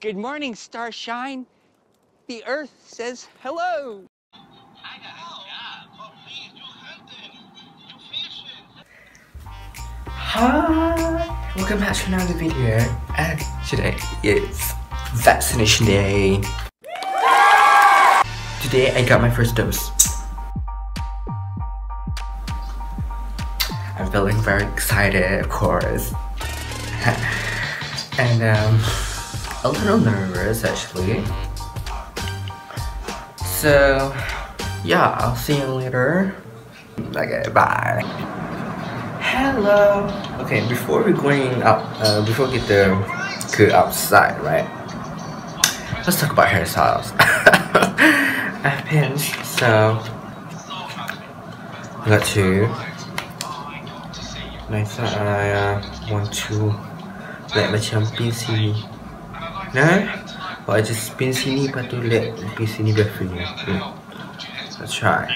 Good morning, Starshine. The Earth says hello. Hi! Welcome back to another video, and today is vaccination day. Today I got my first dose. I'm feeling very excited, of course. And a little nervous actually. So yeah, I'll see you later. Okay, bye. Hello. Okay, before we're going up, before we get the good outside, right? Let's talk about hairstyles. I've been so I got two. I thought I want to let my champion see me. Nah, well, I just pin sini, lepas tu let pin sini baffingnya. Let's try.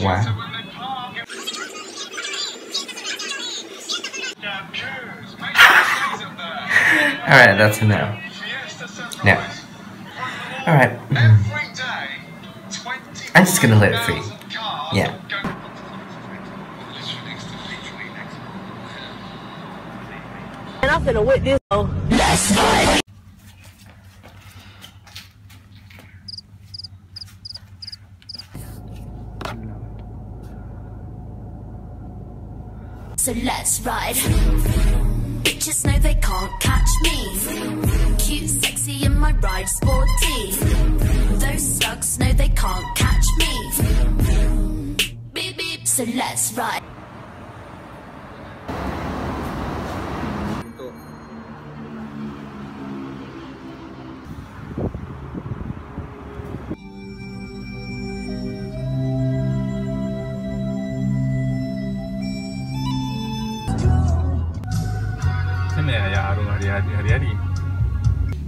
Wow. Alright, that's enough. Now. Alright. I'm just gonna let it free. Yeah. And I'm gonna whip this. Oh, that's fine. So let's ride. Bitches know they can't catch me. Cute, sexy, and my ride sporty. Those slugs know they can't catch me. So let's ride.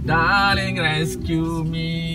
Darling, rescue me.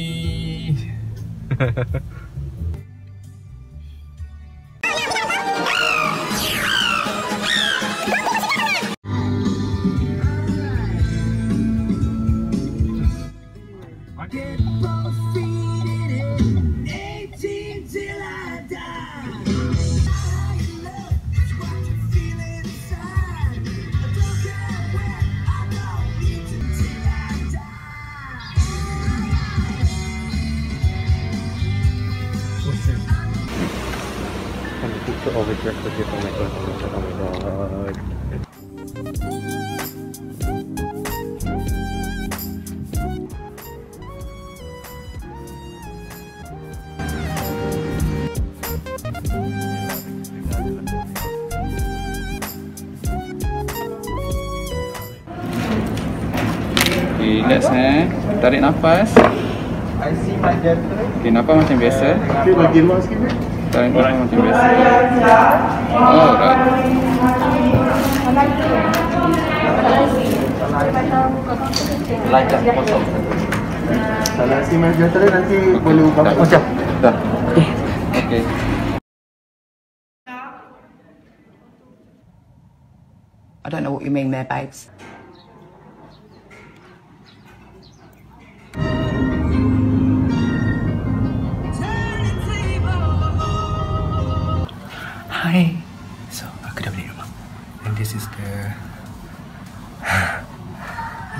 Oh my god, oh my god. Okay, let's tarik nafas. Okay, nafas macam biasa. Okay, bagi luar sikit ni. Tarik nafas macam biasa. Oh, right. Lajak potong. Kalau si mas jatera nanti boleh ubah macam. Dah. Okay. I don't know what you mean there, babes. Hi, so aku dah balik rumah. And this is the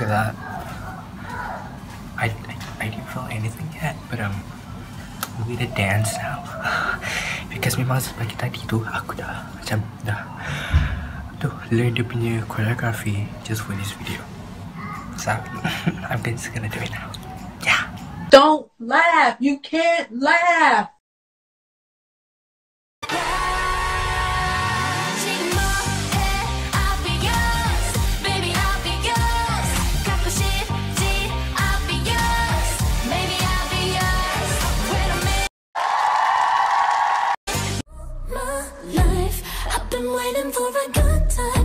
look at that. I didn't feel anything yet, but we did dance now. Because memang sebagi tadi tu aku dah macam dah tu learn dia punya choreography just for this video. So I'm just gonna do it now. Yeah. Don't laugh. You can't laugh. Life been waiting for a good time.